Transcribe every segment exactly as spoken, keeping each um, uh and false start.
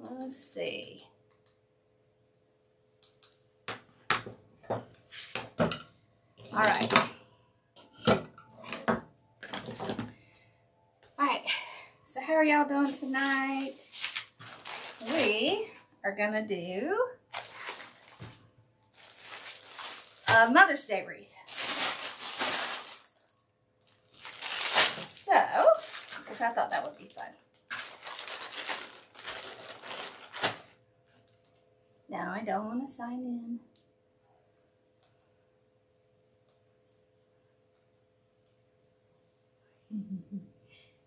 Let's see. All right. All right. So how are y'all doing tonight? We are gonna do a Mother's Day wreath. So, because I thought that would be fun. Now I don't want to sign in.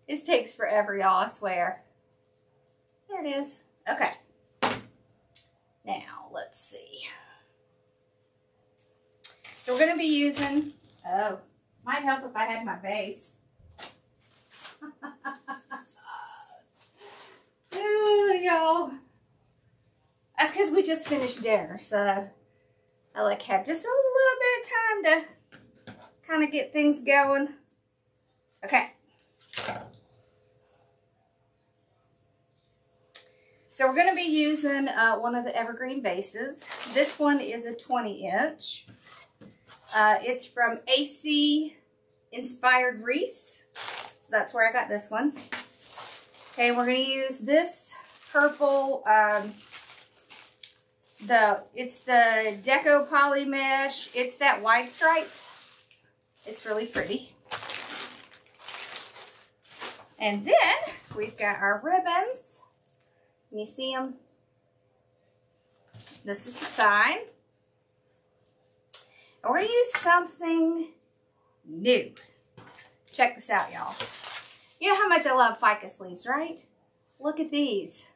This takes forever, y'all, I swear. There it is. Okay. Now, let's see. So we're going to be using, oh, might help if I had my base. Ooh, y'all. That's because we just finished dinner, so I like have just a little bit of time to kind of get things going. Okay. So we're going to be using uh, one of the evergreen bases. This one is a twenty inch. Uh, it's from A C Inspired Wreaths. So that's where I got this one. Okay, we're going to use this purple, um, the it's the Deco Poly Mesh. It's that wide striped. It's really pretty. And then we've got our ribbons. Can you see them? This is the side. And we're going to use something new. Check this out, y'all. You know how much I love ficus leaves, right? Look at these.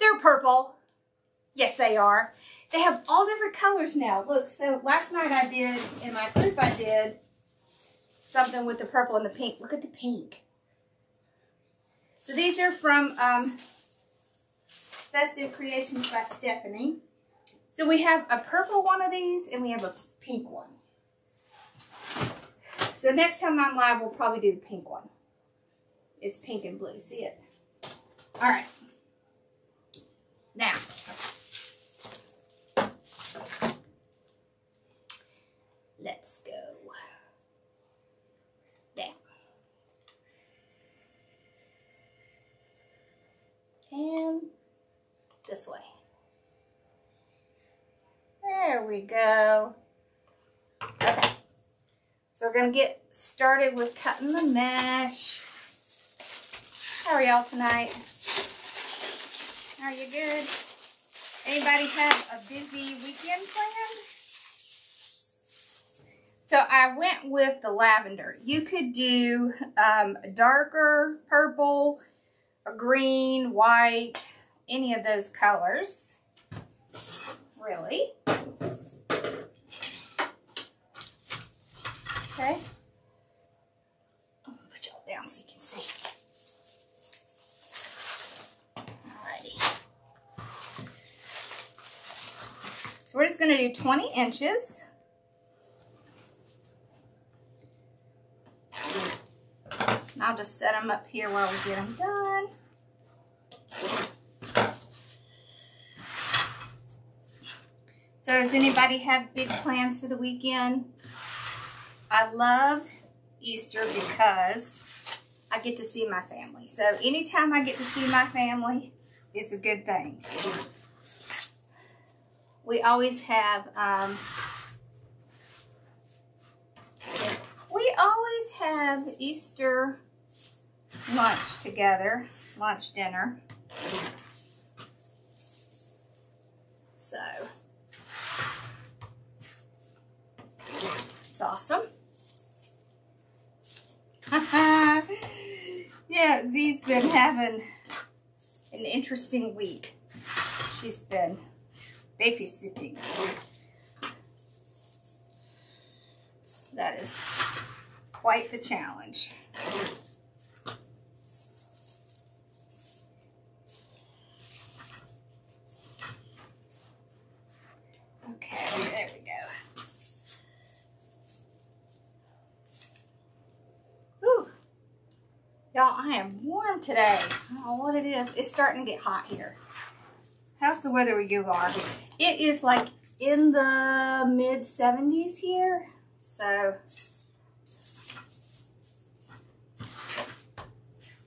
They're purple. Yes, they are. They have all different colors now. Look, so last night I did, in my proof I did, something with the purple and the pink. Look at the pink. So these are from... Um, Festive Creations by Stephanie. So we have a purple one of these and we have a pink one. So next time I'm live, we'll probably do the pink one. It's pink and blue. See it? All right. Now, let's go down. And this way. There we go. Okay. So we're going to get started with cutting the mesh. How are y'all tonight? Are you good? Anybody have a busy weekend planned? So I went with the lavender. You could do um, a darker purple, a green, white, any of those colors, really. Okay. I'm gonna put y'all down so you can see. Alrighty. So we're just gonna do twenty inches. And I'll just set them up here while we get them done. So does anybody have big plans for the weekend? I love Easter because I get to see my family. So anytime I get to see my family, it's a good thing. We always have, um, we always have Easter lunch together, lunch, dinner. So... it's awesome. Yeah, Z's been having an interesting week. She's been babysitting. That is quite the challenge. Okay, there we go. Y'all, I am warm today. I don't know what it is. It's starting to get hot here. How's the weather where you are? It is like in the mid seventies here. So,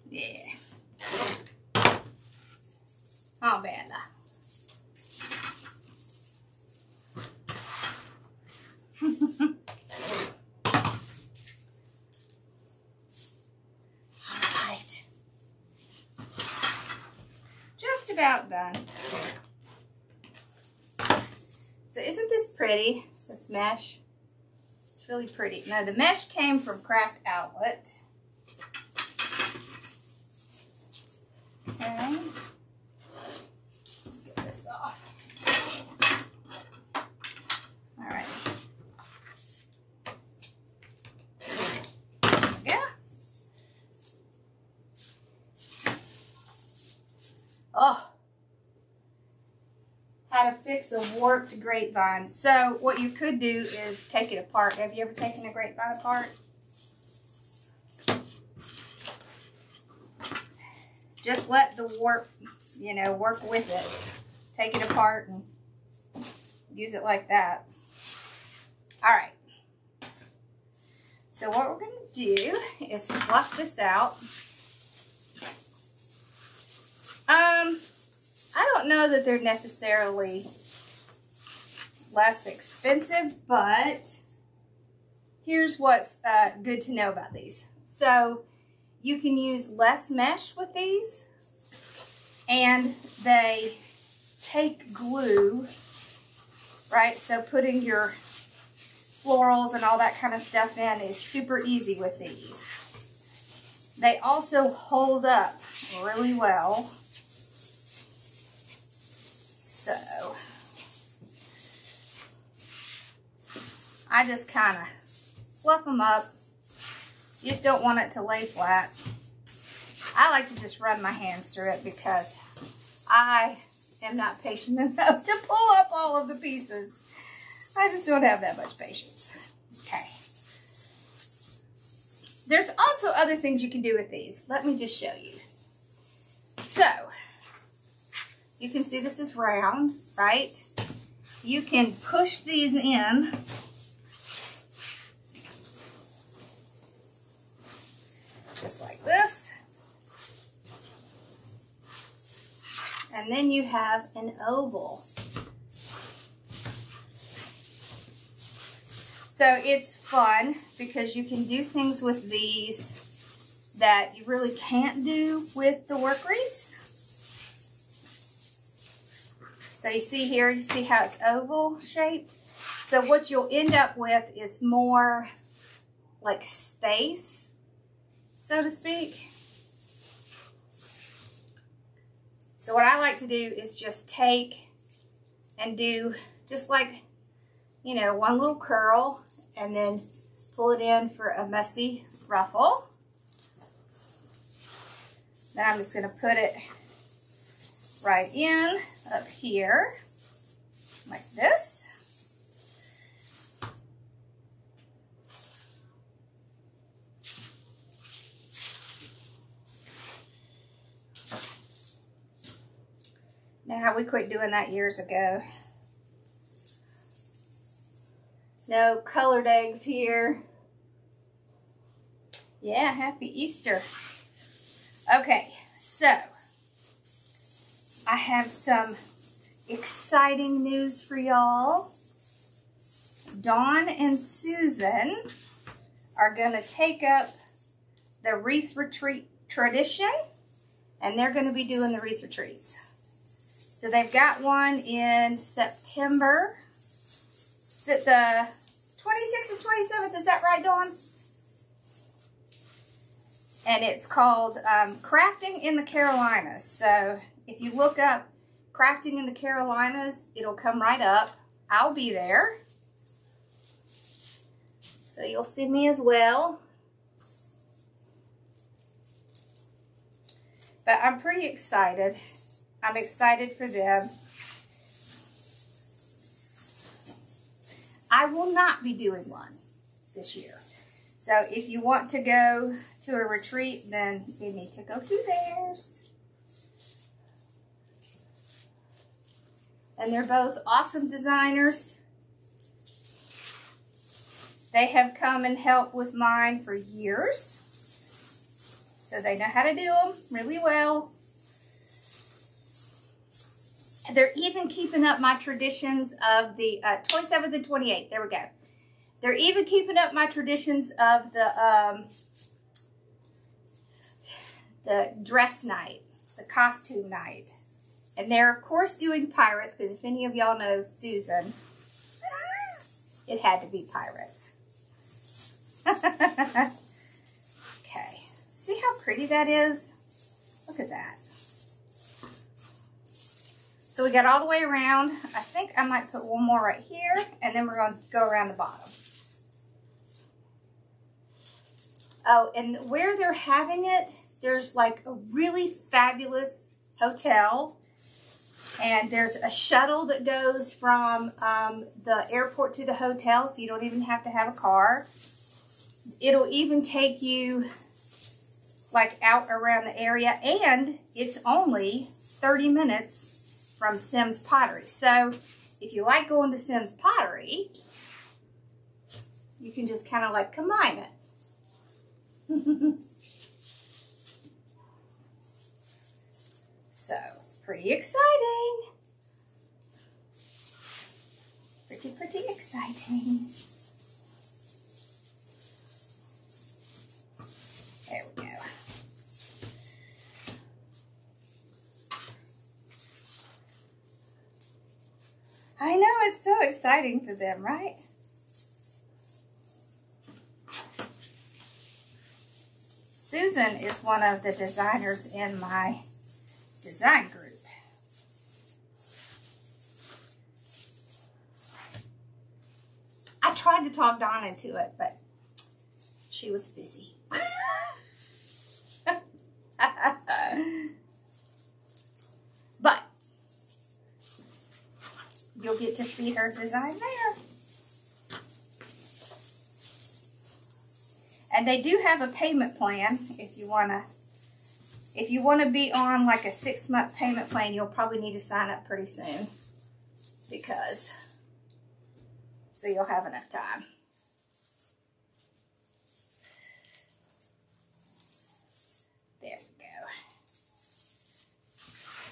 yeah. Oh, man. About done. So isn't this pretty, this mesh? It's really pretty. Now the mesh came from Craft Outlet. Okay. Let's get this off. All right. To fix a warped grapevine. So what you could do is take it apart. Have you ever taken a grapevine apart? Just let the warp, you know, work with it. Take it apart and use it like that. All right. So what we're going to do is fluff this out. Um. I don't know that they're necessarily less expensive, but here's what's uh, good to know about these. So you can use less mesh with these, and they take glue, right? So putting your florals and all that kind of stuff in is super easy with these. They also hold up really well. So, I just kind of fluff them up. You just don't want it to lay flat. I like to just run my hands through it because I am not patient enough to pull up all of the pieces. I just don't have that much patience. Okay. There's also other things you can do with these. Let me just show you. So, you can see this is round, right? You can push these in. Just like this. And then you have an oval. So it's fun because you can do things with these that you really can't do with the work wreaths. So you see here, you see how it's oval shaped? So what you'll end up with is more like space, so to speak. So what I like to do is just take and do just like, you know, one little curl and then pull it in for a messy ruffle. Then I'm just gonna put it right in up here like this. Now we quit doing that years ago. No colored eggs here. Yeah, happy Easter. Okay, so I have some exciting news for y'all. Dawn and Susan are gonna take up the wreath retreat tradition, and they're gonna be doing the wreath retreats. So they've got one in September. Is it the twenty-sixth and twenty-seventh? Is that right, Dawn? And it's called um, Crafting in the Carolinas. So if you look up Crafting in the Carolinas, it'll come right up. I'll be there. So you'll see me as well. But I'm pretty excited. I'm excited for them. I will not be doing one this year. So if you want to go to a retreat, then you need to go to theirs. and they're both awesome designers. They have come and helped with mine for years, so they know how to do them really well. They're even keeping up my traditions of the uh, twenty-seventh and twenty-eighth. There we go. They're even keeping up my traditions of the um, the dress night, the costume night. And they're, of course, doing pirates, because if any of y'all know Susan, it had to be pirates. Okay. See how pretty that is? Look at that. So we got all the way around. I think I might put one more right here, and then we're going to go around the bottom. Oh, and where they're having it, there's like a really fabulous hotel, and there's a shuttle that goes from um, the airport to the hotel, so you don't even have to have a car. It'll even take you like out around the area, and it's only thirty minutes from Sims Pottery. So if you like going to Sims Pottery, you can just kind of like combine it. So it's pretty exciting. Pretty, pretty exciting. There we go. I know, it's so exciting for them, right? Susan is one of the designers in my design group. I tried to talk Dawn into it, but she was busy. But you'll get to see her design there. And they do have a payment plan if you wanna if you wanna be on like a six month payment plan. You'll probably need to sign up pretty soon, because so you'll have enough time. There we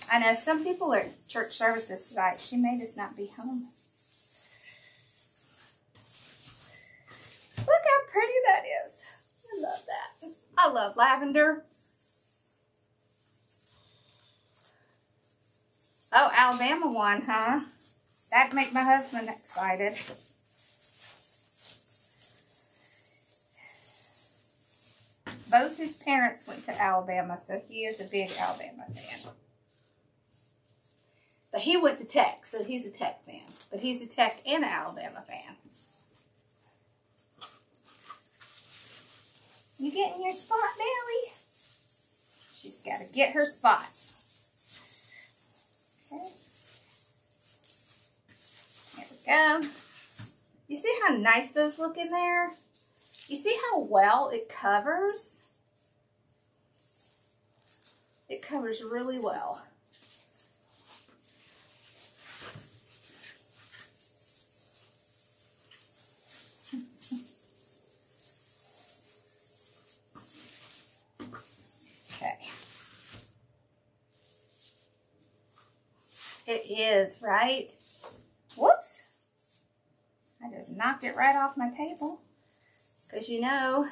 go. I know some people are at church services tonight. She may just not be home. Look how pretty that is. I love that. I love lavender. Oh, Alabama one, huh? That'd make my husband excited. Both his parents went to Alabama, so he is a big Alabama fan. But he went to Tech, so he's a Tech fan. But he's a Tech and an Alabama fan. You getting your spot, Nelly? She's got to get her spot. Okay. There we go. You see how nice those look in there? You see how well it covers? It covers really well. Okay. It is, right? Whoops. I just knocked it right off my table. Because you know,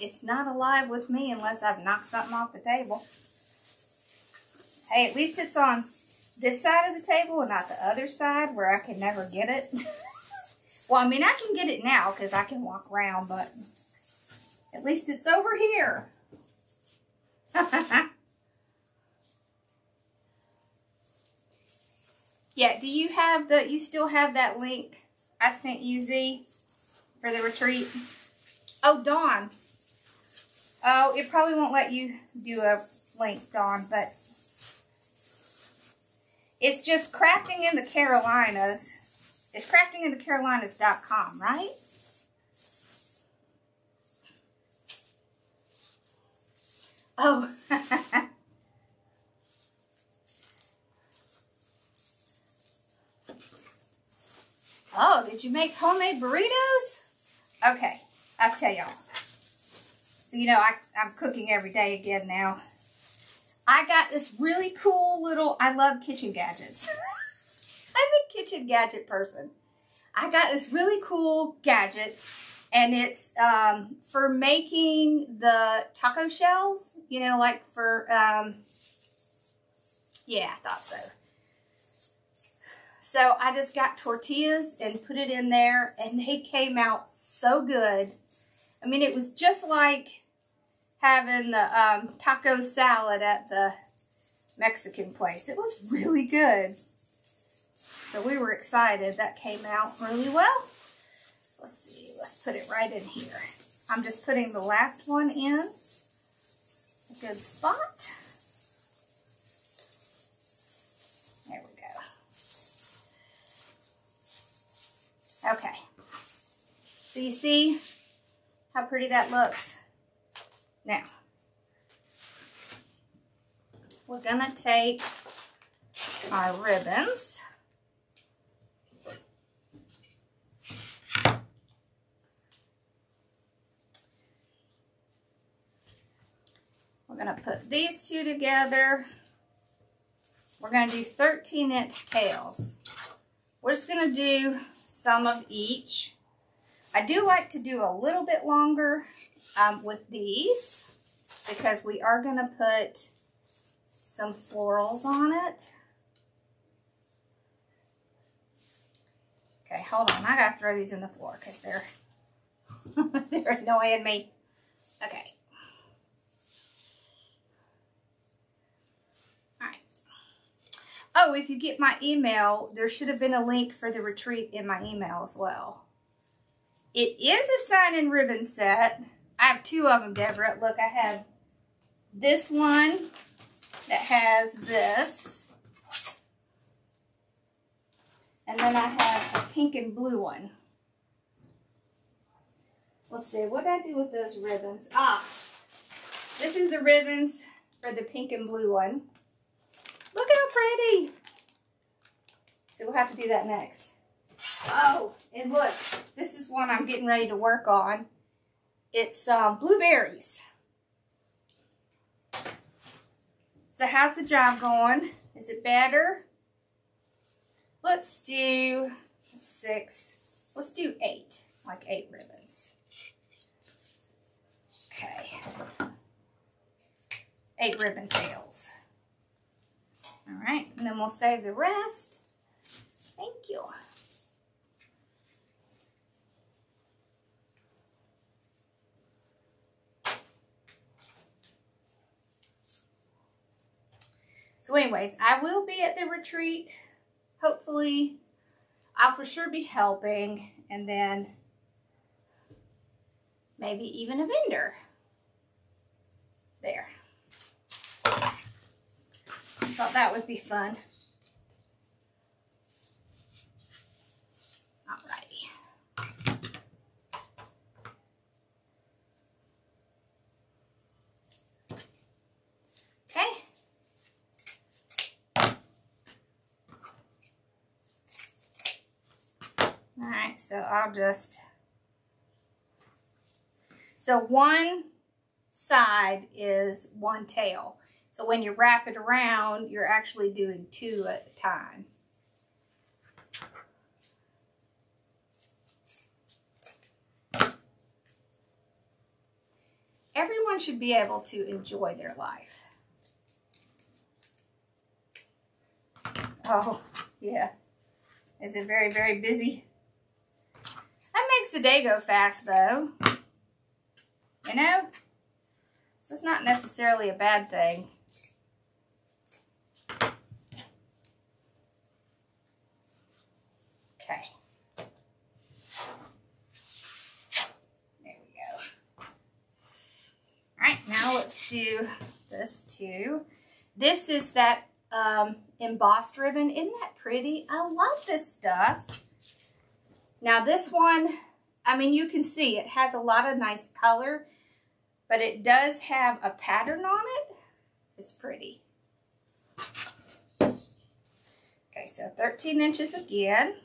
it's not alive with me unless I've knocked something off the table. Hey, at least it's on this side of the table and not the other side where I can never get it. Well, I mean, I can get it now because I can walk around, but at least it's over here. Yeah, do you have the, you still have that link I sent you, Z, for the retreat? Oh, Dawn. Oh, it probably won't let you do a link, Dawn, but it's just Crafting in the Carolinas. It's crafting in the carolinas dot com, right? Oh. Oh, did you make homemade burritos? Okay, I tell y'all. So, you know, I, I'm cooking every day again now. I got this really cool little, I love kitchen gadgets. I'm a kitchen gadget person. I got this really cool gadget, and it's um, for making the taco shells, you know, like for, um, yeah, I thought so. So I just got tortillas and put it in there, and they came out so good. I mean, it was just like having the um, taco salad at the Mexican place. It was really good. So we were excited. That came out really well. Let's see. Let's put it right in here. I'm just putting the last one in a good spot. There we go. Okay. So you see how pretty that looks. Now, we're gonna take our ribbons. We're gonna put these two together. We're gonna do thirteen inch tails. We're just gonna do some of each. I do like to do a little bit longer um, with these, because we are gonna put some florals on it. Okay, hold on, I gotta throw these in the floor because they're, they're annoying me. Okay. All right. Oh, if you get my email, there should have been a link for the retreat in my email as well. It is a sign and ribbon set. I have two of them, Deborah. Look, I have this one that has this. And then I have a pink and blue one. Let's see, what did I do with those ribbons? Ah, this is the ribbons for the pink and blue one. Look how pretty. So we'll have to do that next. Oh, and look, this is one I'm getting ready to work on. It's um, blueberries. So how's the job going? Is it better? Let's do six. Let's do eight, like eight ribbons. Okay. Eight ribbon tails. All right, and then we'll save the rest. Thank you. So anyways, I will be at the retreat, hopefully. I'll for sure be helping, and then maybe even a vendor there. Thought that would be fun. Alrighty. Okay. All right, so I'll just, so one side is one tail. So when you wrap it around, you're actually doing two at a time. Everyone should be able to enjoy their life. Oh, yeah. Is it very, very busy? Makes the day go fast, though, you know, so it's not necessarily a bad thing. Okay, there we go. All right, now let's do this too. This is that um, embossed ribbon. Isn't that pretty? I love this stuff. Now this one, I mean, you can see it has a lot of nice color, but it does have a pattern on it. It's pretty. Okay, so thirteen inches again.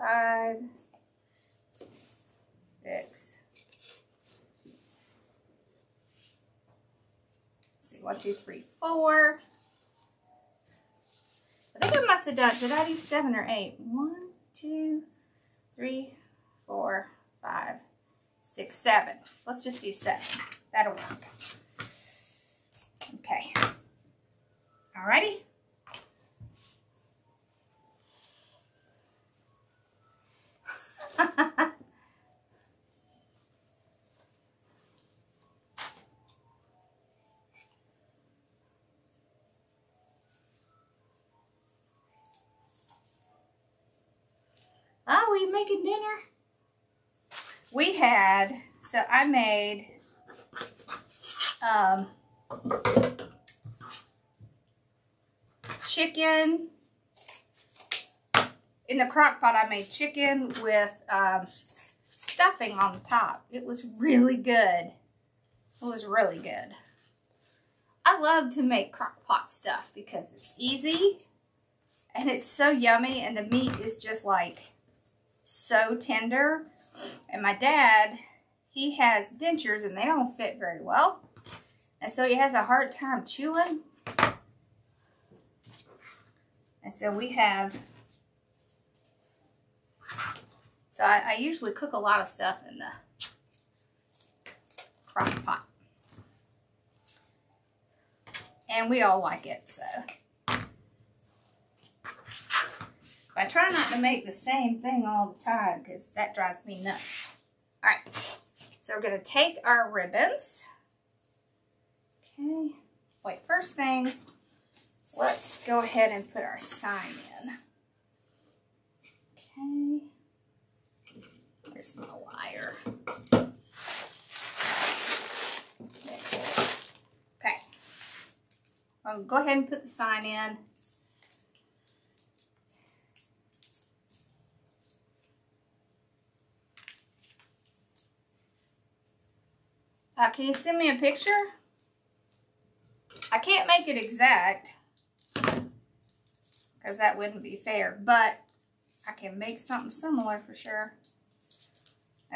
five, six. Let's see, one, two, three, four. I think I must have done, did I do seven or eight? One, two, three, four, five, six, seven. Let's just do seven. That'll work. Okay. Alrighty. Oh, were you making dinner? We had, so I made um, chicken. In the crock pot, I made chicken with um, stuffing on the top. It was really good. It was really good. I love to make crock pot stuff because it's easy and it's so yummy and the meat is just like so tender. And my dad, he has dentures and they don't fit very well, and so he has a hard time chewing. And so we have, so I, I usually cook a lot of stuff in the crock pot and we all like it. So I try not to make the same thing all the time because that drives me nuts. All right, so we're going to take our ribbons. Okay, wait, first thing, let's go ahead and put our sign in. Okay, where's my wire? There it is. Okay, I'll go ahead and put the sign in. Uh, can you send me a picture? I can't make it exact because that wouldn't be fair, but I can make something similar for sure.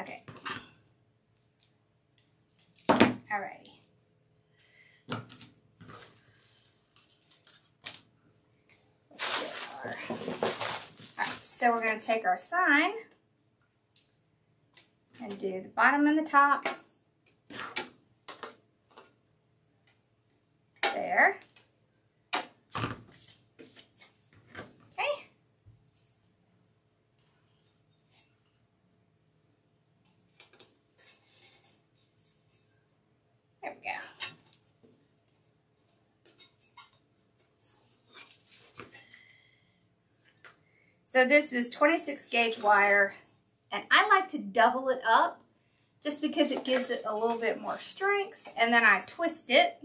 Okay. Alrighty. Let's get our... Alright, so we're going to take our sign and do the bottom and the top. There. Okay. There we go. So this is twenty-six gauge wire, and I like to double it up just because it gives it a little bit more strength, and then I twist it.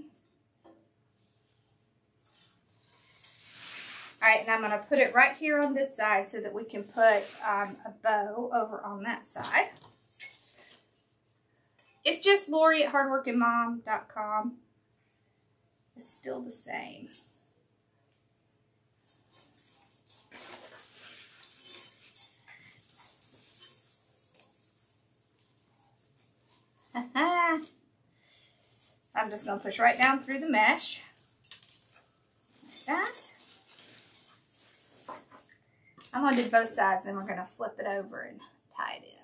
All right, and I'm going to put it right here on this side so that we can put um, a bow over on that side. It's just Lori at hardworking mom dot com. It's still the same. I'm just going to push right down through the mesh. Like that. I'm going to do both sides, then we're going to flip it over and tie it in.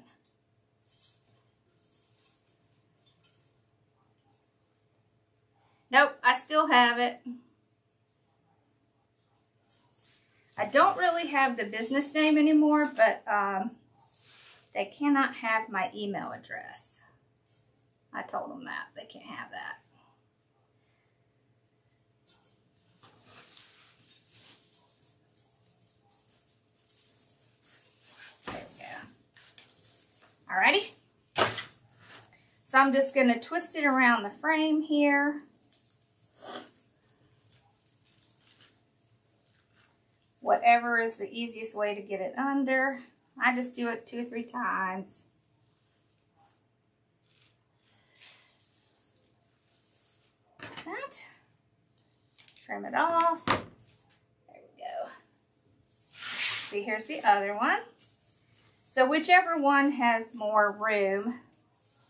Nope, I still have it. I don't really have the business name anymore, but um, they cannot have my email address. I told them that. They can't have that. Alrighty, so I'm just going to twist it around the frame here. Whatever is the easiest way to get it under. I just do it two or three times. Like that. Trim it off. There we go. See, here's the other one. So whichever one has more room,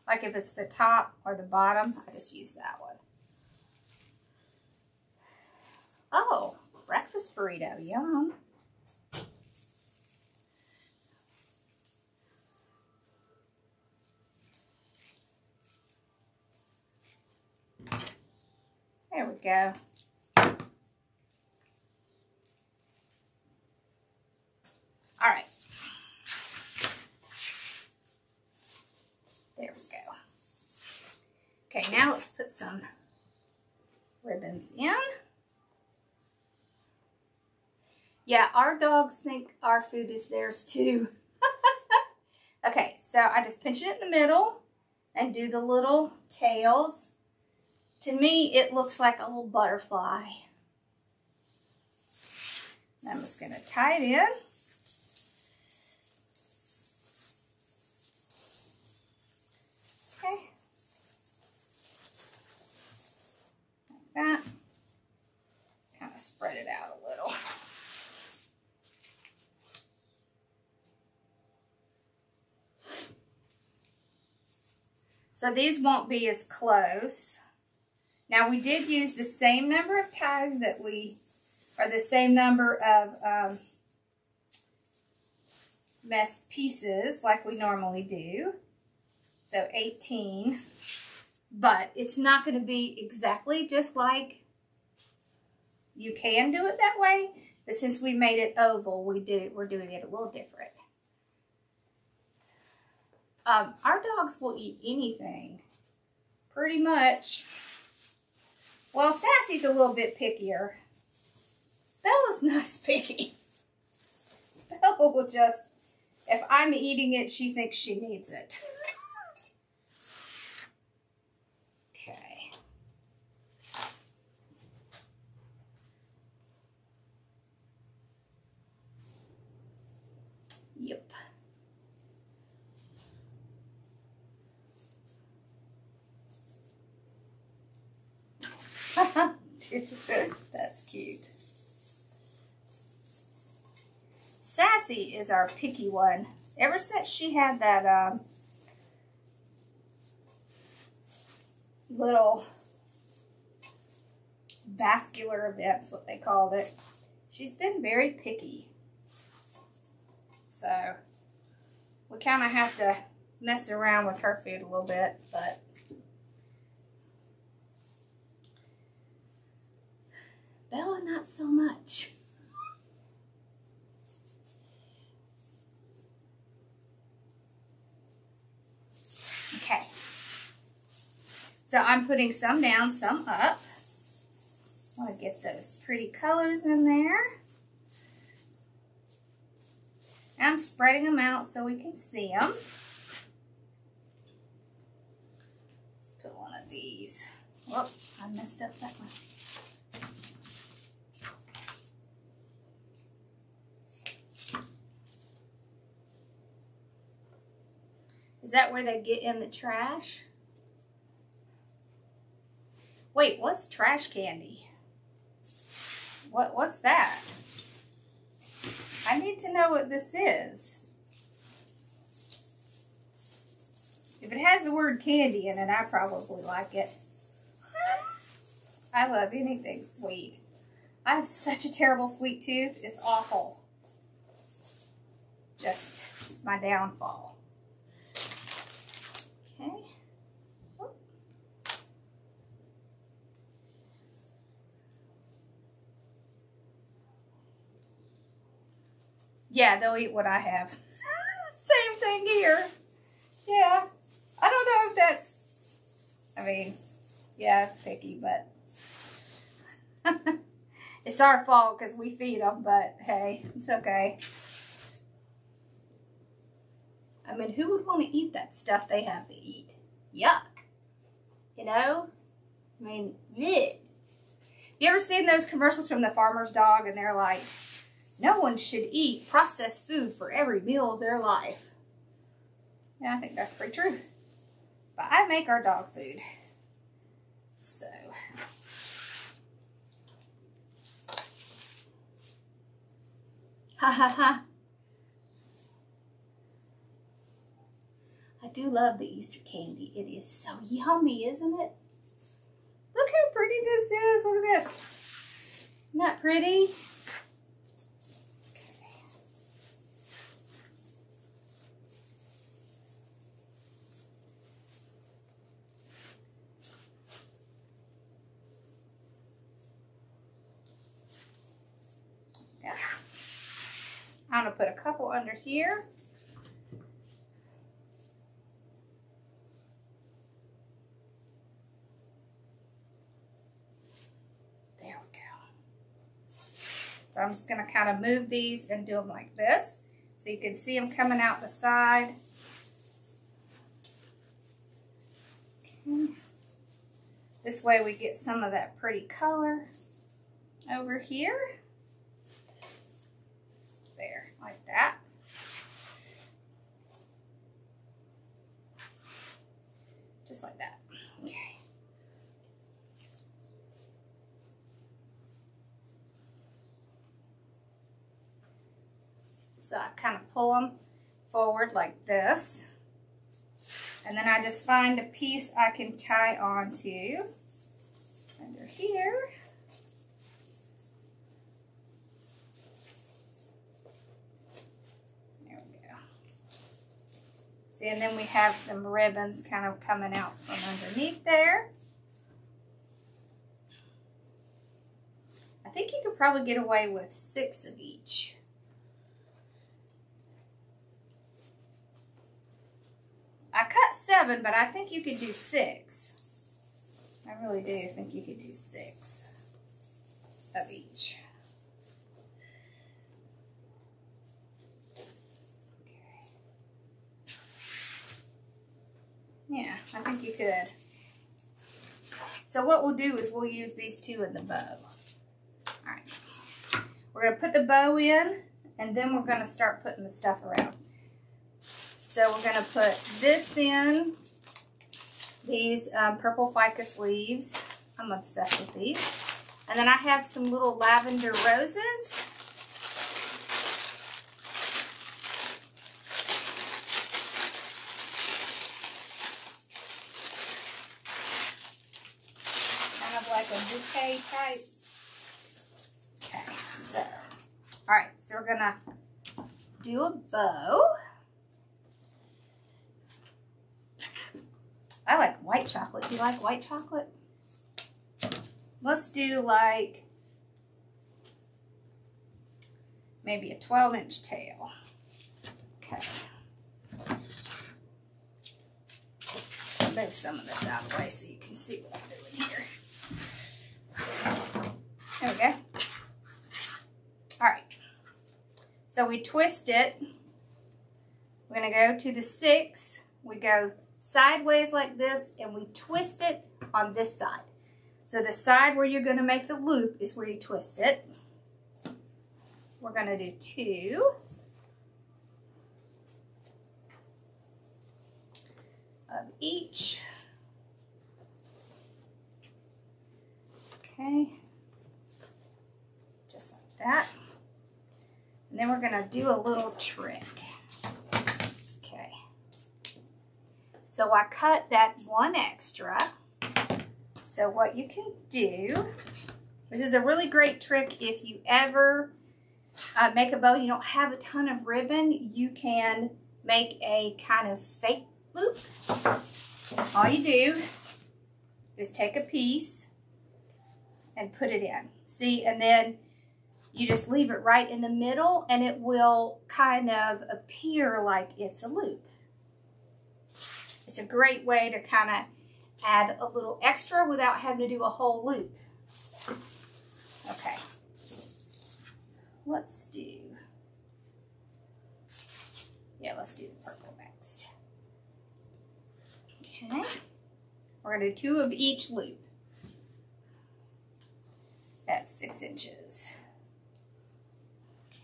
like if it's the top or the bottom, I just use that one. Oh, breakfast burrito, yum. There we go. All right. There we go. Okay, now let's put some ribbons in. Yeah, our dogs think our food is theirs too. Okay, so I just pinch it in the middle and do the little tails. To me, it looks like a little butterfly. I'm just gonna tie it in. Okay. Like that. Kind of spread it out a little. So these won't be as close. Now we did use the same number of ties that we, or the same number of um, mesh pieces like we normally do. So eighteen, but it's not going to be exactly just like, you can do it that way, but since we made it oval, we did, we're doing it a little different. Um, our dogs will eat anything, pretty much. Well, Sassy's a little bit pickier. Bella's not as picky. Bella will just, if I'm eating it, she thinks she needs it. Okay. Yep. That's cute. Sassy is our picky one. Ever since she had that um, little vascular event's what they called it, she's been very picky. So we kind of have to mess around with her food a little bit, but Bella, not so much. Okay. So I'm putting some down, some up. I want to get those pretty colors in there. I'm spreading them out so we can see them. Let's put one of these. Whoop, I messed up that one. Is that where they get in the trash? Wait, what's trash candy? What, what's that? I need to know what this is. If it has the word candy in it, I probably like it. I love anything sweet. I have such a terrible sweet tooth. It's awful. Just, it's my downfall. Okay. Yeah, they'll eat what I have. Same thing here. Yeah. I don't know if that's, I mean, yeah, it's picky, but it's our fault because we feed them, but hey, it's okay. I mean, who would want to eat that stuff they have to eat? Yuck. You know? I mean, bleh. You ever seen those commercials from the Farmer's Dog and they're like, no one should eat processed food for every meal of their life? Yeah, I think that's pretty true. But I make our dog food. So. Ha ha ha. I do love the Easter candy. It is so yummy, isn't it? Look how pretty this is. Look at this. Isn't that pretty? I'm gonna put a couple under here. There we go. So I'm just gonna kind of move these and do them like this, so you can see them coming out the side. Okay. This way we get some of that pretty color over here. There, like that. Just like that. Okay. So I kind of pull them forward like this. And then I just find a piece I can tie onto under here. See, and then we have some ribbons kind of coming out from underneath there. I think you could probably get away with six of each. I cut seven, but I think you could do six. I really do think you could do six of each. Yeah, I think you could. So what we'll do is we'll use these two in the bow. All right. We're going to put the bow in, and then we're going to start putting the stuff around. So we're going to put this in, these um, purple ficus leaves. I'm obsessed with these. And then I have some little lavender roses. Okay, type. Okay, so, all right, so we're gonna do a bow. I like white chocolate. Do you like white chocolate? Let's do like maybe a twelve inch tail. Okay. I'll move some of this out of the way so you can see what I'm doing here. There we go. All right. So we twist it. We're going to go to the six. We go sideways like this, and we twist it on this side. So the side where you're going to make the loop is where you twist it. We're going to do two of each. Okay, just like that. And then we're gonna do a little trick. Okay, so I cut that one extra. So what you can do, this is a really great trick if you ever uh, make a bow and you don't have a ton of ribbon, you can make a kind of fake loop. All you do is take a piece and put it in. See, and then you just leave it right in the middle and it will kind of appear like it's a loop. It's a great way to kind of add a little extra without having to do a whole loop. Okay, let's do, yeah, let's do the purple next. Okay, we're gonna do two of each loop. That's six inches.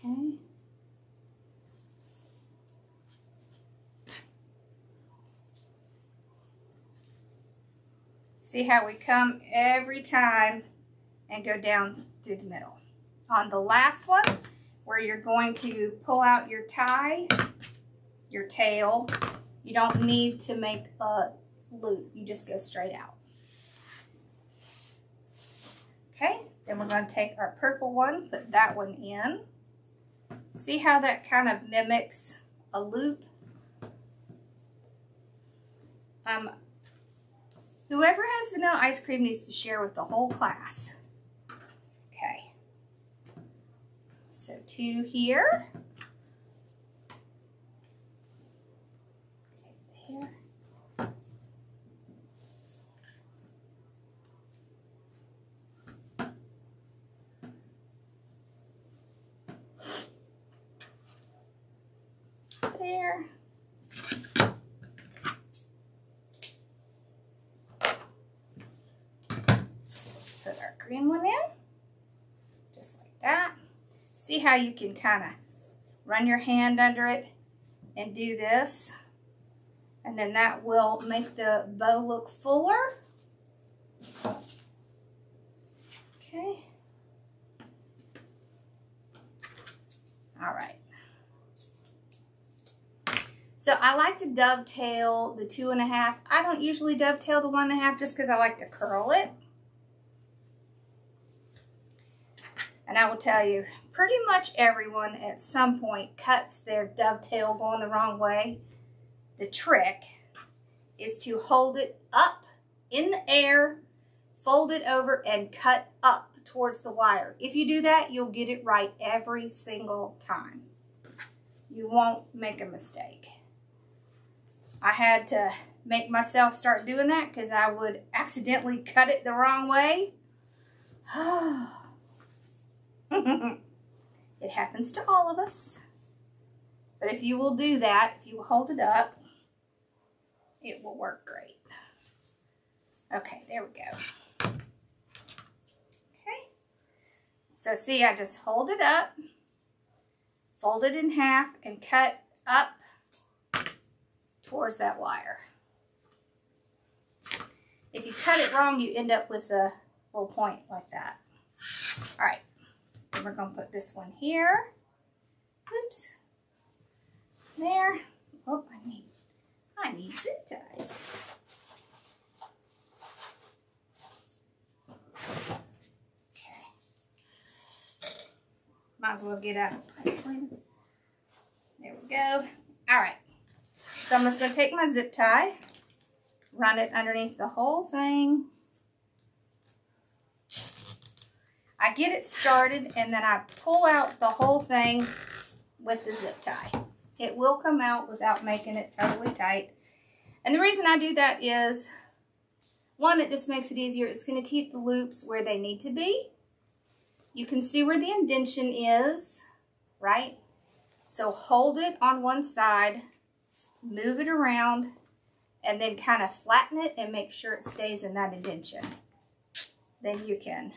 Okay. See how we come every time and go down through the middle. On the last one, where you're going to pull out your tie, your tail, You don't need to make a loop. You just go straight out. Okay, then we're going to take our purple one, put that one in. See how that kind of mimics a loop? Um, whoever has vanilla ice cream needs to share with the whole class. Okay. So two here. Okay, there. There. Let's put our green one in, just like that. See how you can kind of run your hand under it and do this. And then that will make the bow look fuller. Okay. All right. So I like to dovetail the two and a half. I don't usually dovetail the one and a half just because I like to curl it. And I will tell you, pretty much everyone at some point cuts their dovetail going the wrong way. The trick is to hold it up in the air, fold it over, and cut up towards the wire. If you do that, you'll get it right every single time. You won't make a mistake. I had to make myself start doing that because I would accidentally cut it the wrong way. It happens to all of us. But if you will do that, if you will hold it up, it will work great. Okay, there we go. Okay. So see, I just hold it up, fold it in half, and cut up towards that wire. If you cut it wrong, you end up with a little point like that. All right. We're going to put this one here. Oops. There. Oh, I need, I need zip ties. Okay. Might as well get out of the pipeline. There we go. All right. So I'm just going to take my zip tie, run it underneath the whole thing. I get it started, and then I pull out the whole thing with the zip tie. It will come out without making it totally tight. And the reason I do that is, one, it just makes it easier. It's going to keep the loops where they need to be. You can see where the indention is, right? So hold it on one side, move it around, and then kind of flatten it and make sure it stays in that indention. Then you can.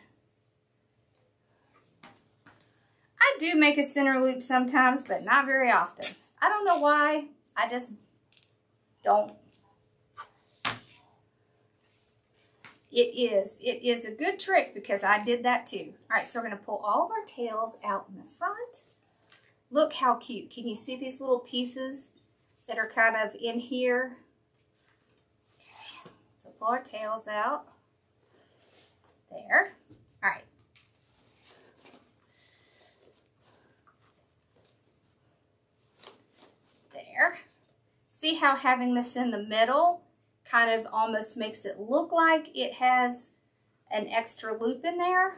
I do make a center loop sometimes, but not very often. I don't know why. I just don't. It is. It is a good trick because I did that too. All right, so we're going to pull all of our tails out in the front. Look how cute. Can you see these little pieces that are kind of in here? Okay, so pull our tails out. There. All right. See how having this in the middle kind of almost makes it look like it has an extra loop in there?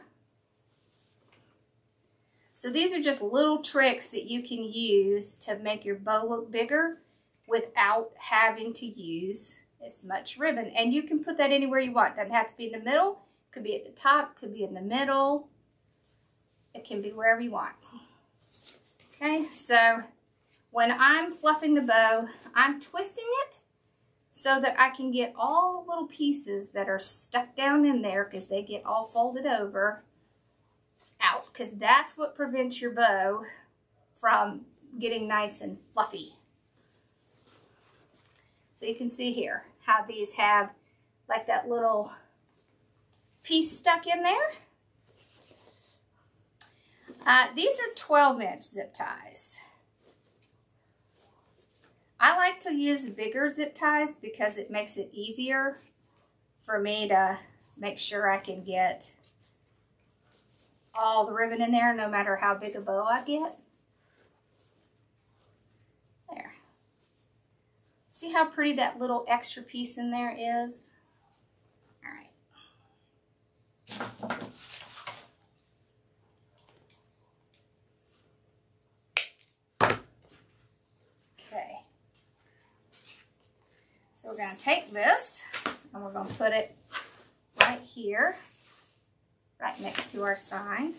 So these are just little tricks that you can use to make your bow look bigger without having to use as much ribbon. And you can put that anywhere you want. It doesn't have to be in the middle. It could be at the top. It could be in the middle. It can be wherever you want. Okay, so when I'm fluffing the bow, I'm twisting it so that I can get all the little pieces that are stuck down in there because they get all folded over out, because that's what prevents your bow from getting nice and fluffy. So you can see here how these have like that little piece stuck in there. Uh, these are twelve inch zip ties. I like to use bigger zip ties because it makes it easier for me to make sure I can get all the ribbon in there, no matter how big a bow I get. There. See how pretty that little extra piece in there is? All right. Okay. So we're going to take this and we're going to put it right here, right next to our sign.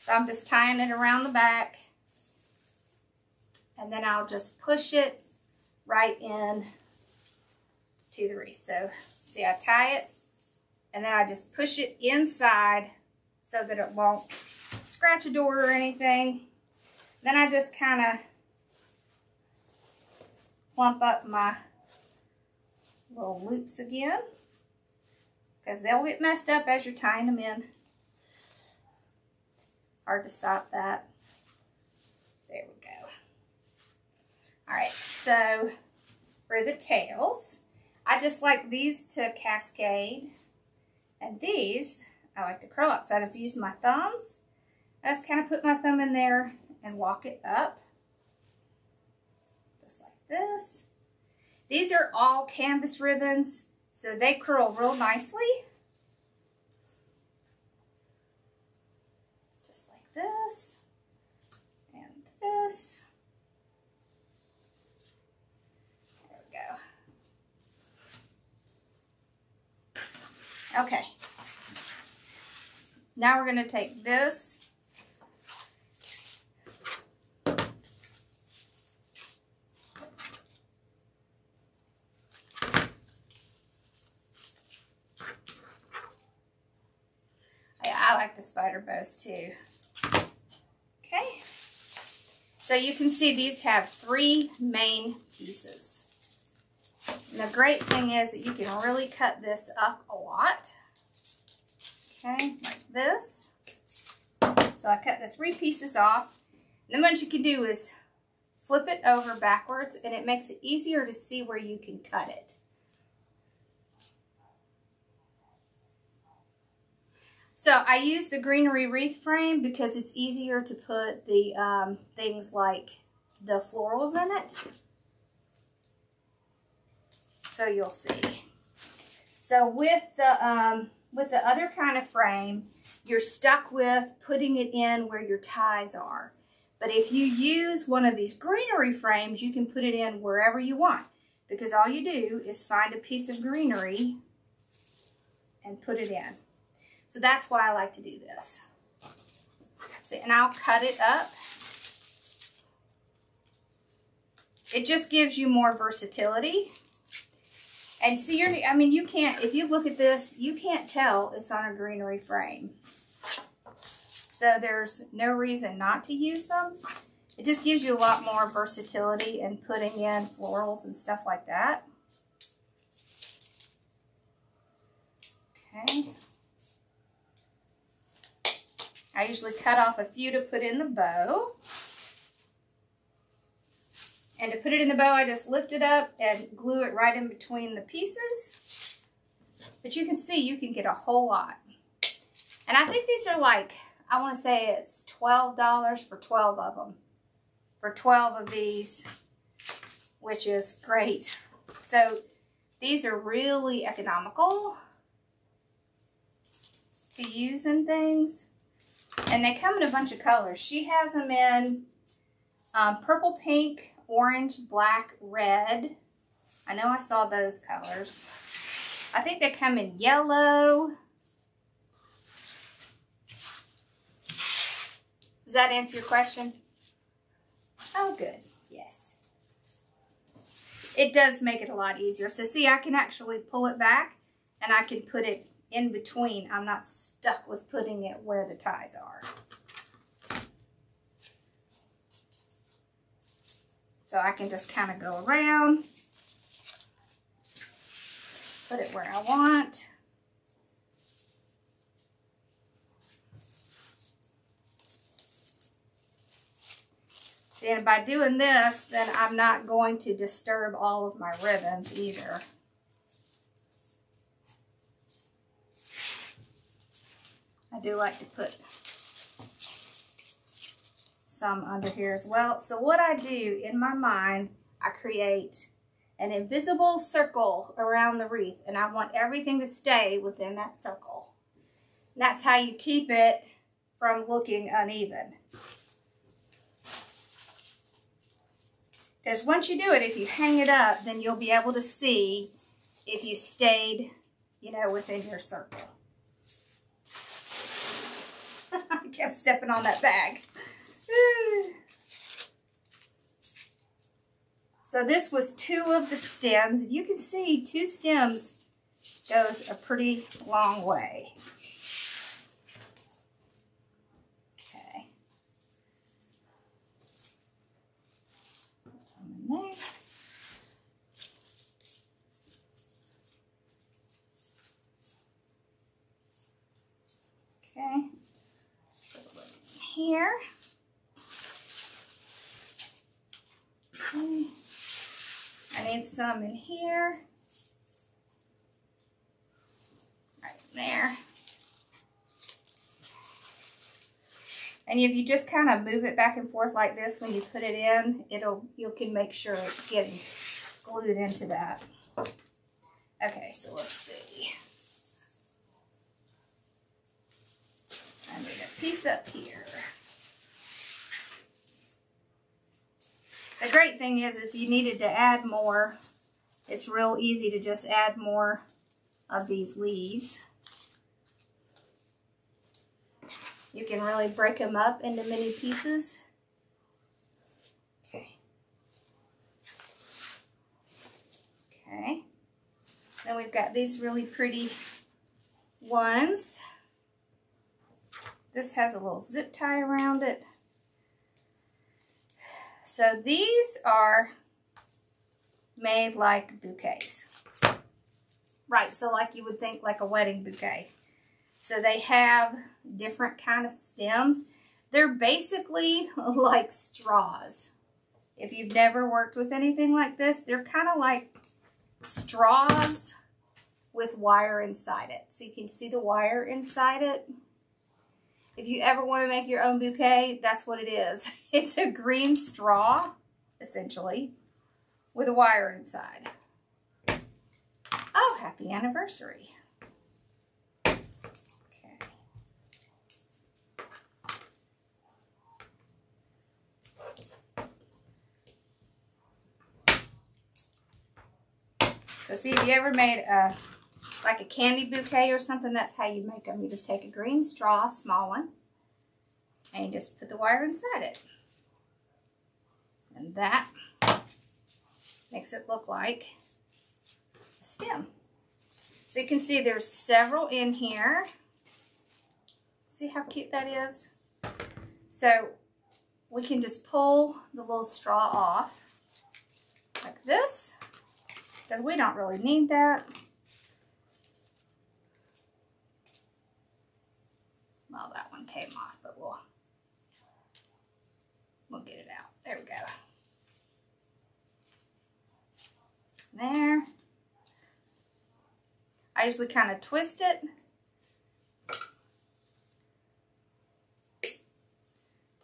So I'm just tying it around the back, and then I'll just push it right in to the wreath. So see, I tie it and then I just push it inside so that it won't scratch a door or anything. Then I just kind of plump up my little loops again, because they'll get messed up as you're tying them in. Hard to stop that. There we go. All right, so for the tails, I just like these to cascade, and these I like to curl up. So I just use my thumbs. I just kind of put my thumb in there and walk it up, just like this. These are all canvas ribbons, so they curl real nicely. Just like this, and this. There we go. Okay. Now we're going to take this. Spider bows too. Okay, so you can see these have three main pieces. And the great thing is that you can really cut this up a lot. Okay, like this. So I cut the three pieces off. And then what you can do is flip it over backwards, and it makes it easier to see where you can cut it. So I use the greenery wreath frame because it's easier to put the um, things like the florals in it. So you'll see. So with the, um, with the other kind of frame, you're stuck with putting it in where your ties are. But if you use one of these greenery frames, you can put it in wherever you want, because all you do is find a piece of greenery and put it in. So that's why I like to do this. See, and I'll cut it up. It just gives you more versatility. And see, you're, I mean, you can't, if you look at this, you can't tell it's on a greenery frame. So there's no reason not to use them. It just gives you a lot more versatility in putting in florals and stuff like that. Okay. I usually cut off a few to put in the bow. And to put it in the bow, I just lift it up and glue it right in between the pieces. But you can see, you can get a whole lot. And I think these are like, I want to say it's twelve dollars for twelve of them. For twelve of these, which is great. So these are really economical to use in things. And they come in a bunch of colors. She has them in um, purple, pink, orange, black, red. I know I saw those colors. I think they come in yellow. Does that answer your question? Oh, good. Yes. It does make it a lot easier. So see, I can actually pull it back and I can put it in between. I'm not stuck with putting it where the ties are. So I can just kind of go around, put it where I want. And by doing this, then I'm not going to disturb all of my ribbons either. I do like to put some under here as well. So what I do in my mind, I create an invisible circle around the wreath, and I want everything to stay within that circle. And that's how you keep it from looking uneven. Because once you do it, if you hang it up, then you'll be able to see if you stayed, you know, within your circle. I kept stepping on that bag. So this was two of the stems. You can see two stems goes a pretty long way. Okay. There. Okay. Here. Okay. I need some in here. Right there. And if you just kind of move it back and forth like this when you put it in, it'll you can make sure it's getting glued into that. Okay, so let's see. I need a piece up here. The great thing is, if you needed to add more, it's real easy to just add more of these leaves. You can really break them up into many pieces. Okay. Okay. Then we've got these really pretty ones. This has a little zip tie around it. So these are made like bouquets. Right, so like you would think like a wedding bouquet. So they have different kind of stems. They're basically like straws. If you've never worked with anything like this, they're kind of like straws with wire inside it. So you can see the wire inside it. If you ever want to make your own bouquet, that's what it is. It's a green straw, essentially, with a wire inside. Oh, happy anniversary. Okay. So see, if you ever made a like a candy bouquet or something, that's how you make them. You just take a green straw, small one, and you just put the wire inside it. And that makes it look like a stem. So you can see there's several in here. See how cute that is? So we can just pull the little straw off like this, because we don't really need that. Well, that one came off, but we'll, we'll get it out. There we go. There. I usually kind of twist it.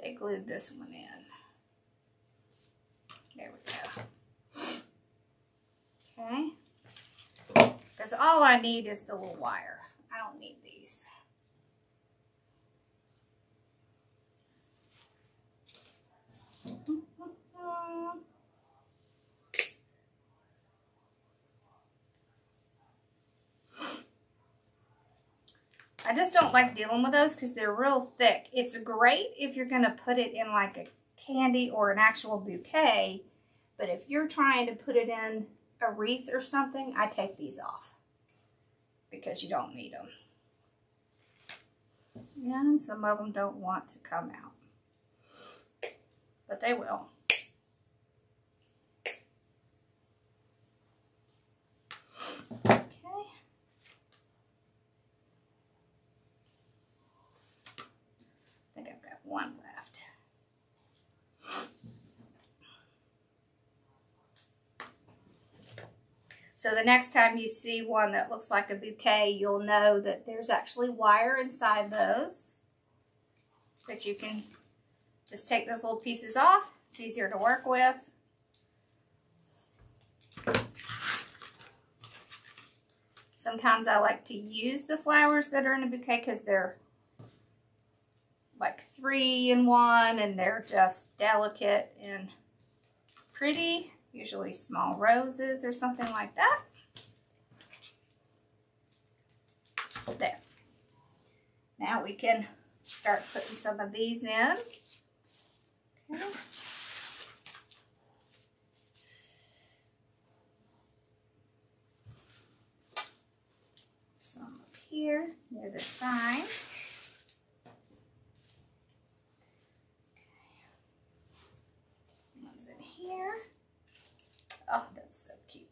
They glued this one in. There we go. Okay. Because all I need is the little wire. I don't need these. I just don't like dealing with those because they're real thick. It's great if you're going to put it in like a candy or an actual bouquet, but if you're trying to put it in a wreath or something, I take these off because you don't need them. And some of them don't want to come out, but they will. Okay. I think I've got one left. So the next time you see one that looks like a bouquet, you'll know that there's actually wire inside those, that you can just take those little pieces off. It's easier to work with. Sometimes I like to use the flowers that are in a bouquet because they're like three in one and they're just delicate and pretty. Usually small roses or something like that. There. Now we can start putting some of these in. Okay. Some up here near the sign. Okay. One's in here. Oh, that's so cute.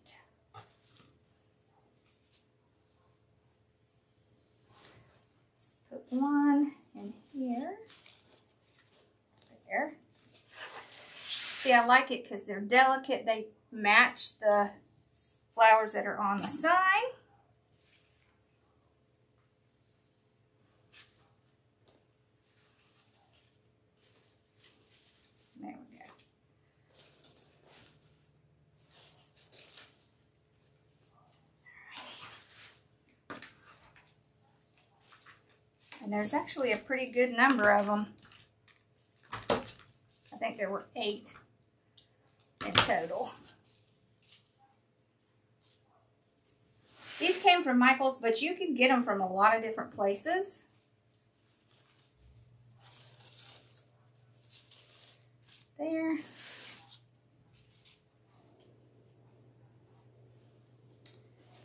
Let's put one in here. There. See, I like it because they're delicate. They match the flowers that are on the sign. And there's actually a pretty good number of them. I think there were eight in total. These came from Michaels, but you can get them from a lot of different places. There.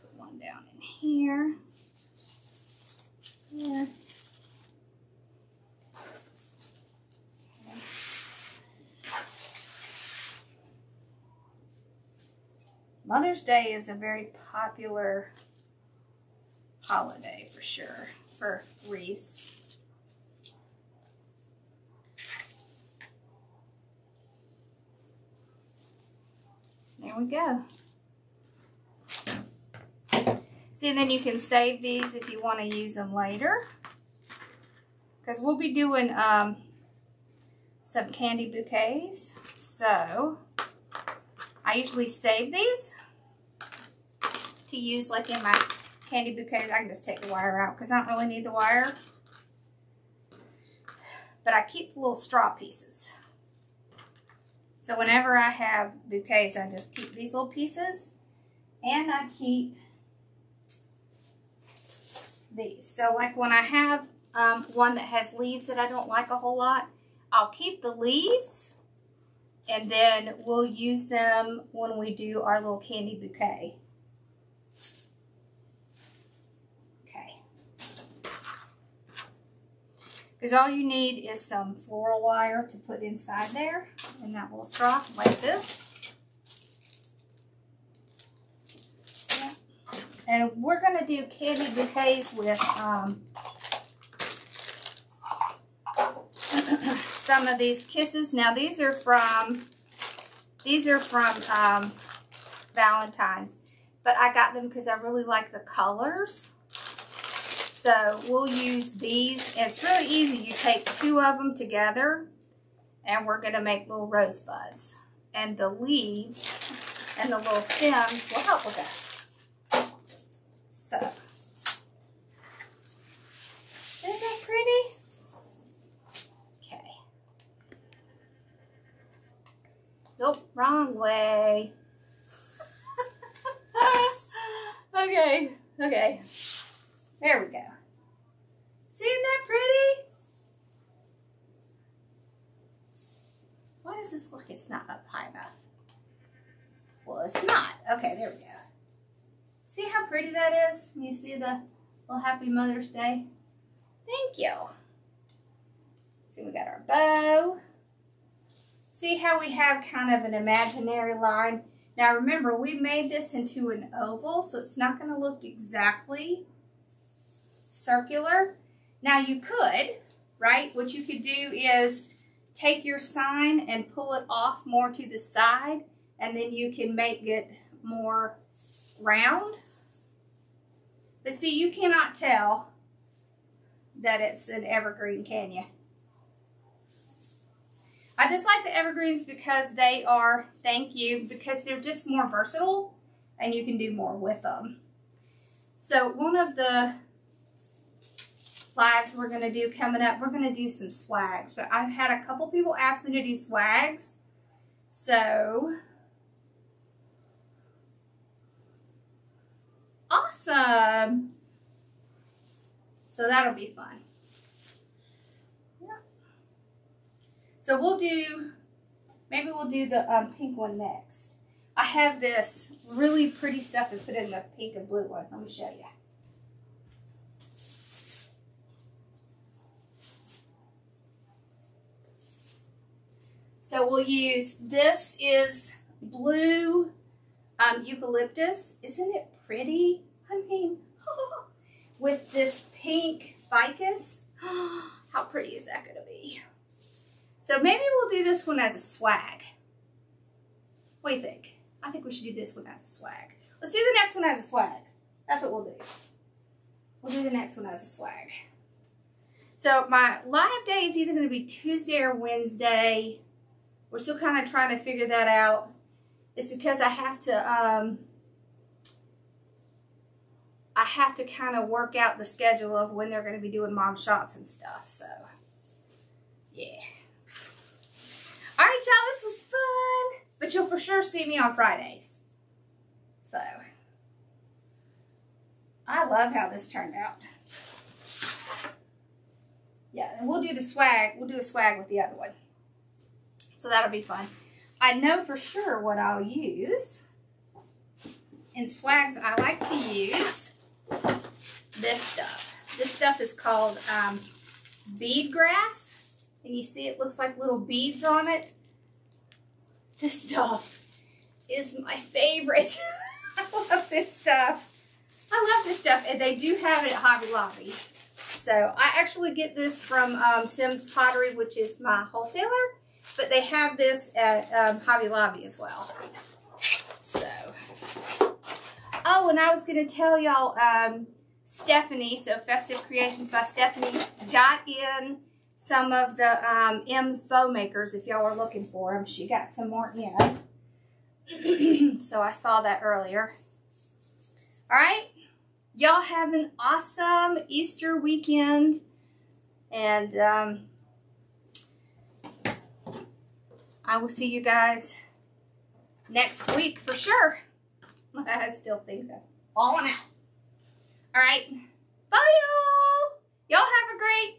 Put one down in here. There. Mother's Day is a very popular holiday for sure for wreaths. There we go. See, and then you can save these if you want to use them later, because we'll be doing um, some candy bouquets. So I usually save these to use like in my candy bouquets. I can just take the wire out because I don't really need the wire. But I keep the little straw pieces. So whenever I have bouquets, I just keep these little pieces and I keep these. So like when I have um, one that has leaves that I don't like a whole lot, I'll keep the leaves. And then we'll use them when we do our little candy bouquet. Okay. Because all you need is some floral wire to put inside there. And that little straw like this. Yeah. And we're going to do candy bouquets with um, some of these kisses. Now these are from these are from um, Valentine's, but I got them because I really like the colors. So we'll use these. It's really easy. You take two of them together, and we're going to make little rosebuds, and the leaves and the little stems will help with that. So isn't that pretty? Nope, wrong way. okay, okay. There we go. See, isn't that pretty? Why does this look? It's not up high enough. Well, it's not. Okay, there we go. See how pretty that is? You see the little happy Mother's Day? Thank you. See, we got our bow. See how we have kind of an imaginary line. Now remember, we made this into an oval, so it's not going to look exactly circular. Now you could, right? What you could do is take your sign and pull it off more to the side, and then you can make it more round. But see, you cannot tell that it's an evergreen, can you? I just like the evergreens because they are, thank you, because they're just more versatile and you can do more with them. So one of the lives we're going to do coming up, we're going to do some swags. So I've had a couple people ask me to do swags. So, awesome. So that'll be fun. Yeah. So we'll do, maybe we'll do the um, pink one next. I have this really pretty stuff to put in the pink and blue one. Let me show you. So we'll use, this is blue um, eucalyptus. Isn't it pretty? I mean, with this pink ficus. How pretty is that gonna be? So maybe we'll do this one as a swag. What do you think? I think we should do this one as a swag. Let's do the next one as a swag. That's what we'll do. We'll do the next one as a swag. So my live day is either gonna be Tuesday or Wednesday. We're still kind of trying to figure that out. It's because I have to, um, I have to kind of work out the schedule of when they're going to be doing mom shots and stuff. So, yeah. All right, y'all, this was fun. But you'll for sure see me on Fridays. So, I love how this turned out. Yeah, and we'll do the swag. We'll do a swag with the other one. So that'll be fun. I know for sure what I'll use. In swags, I like to use this stuff. This stuff is called um, bead grass. And you see it looks like little beads on it. This stuff is my favorite. I love this stuff. I love this stuff. And they do have it at Hobby Lobby. So I actually get this from um, Sims Pottery, which is my wholesaler. But they have this at um, Hobby Lobby as well. So, oh, and I was going to tell y'all, um, Stephanie, so Festive Creations by Stephanie, got in some of the um, M's bow makers, if y'all were looking for them. She got some more in. So I saw that earlier. All right. Y'all have an awesome Easter weekend. And, um... I will see you guys next week for sure. I still think I'm falling out. All right. Bye, y'all. Y'all have a great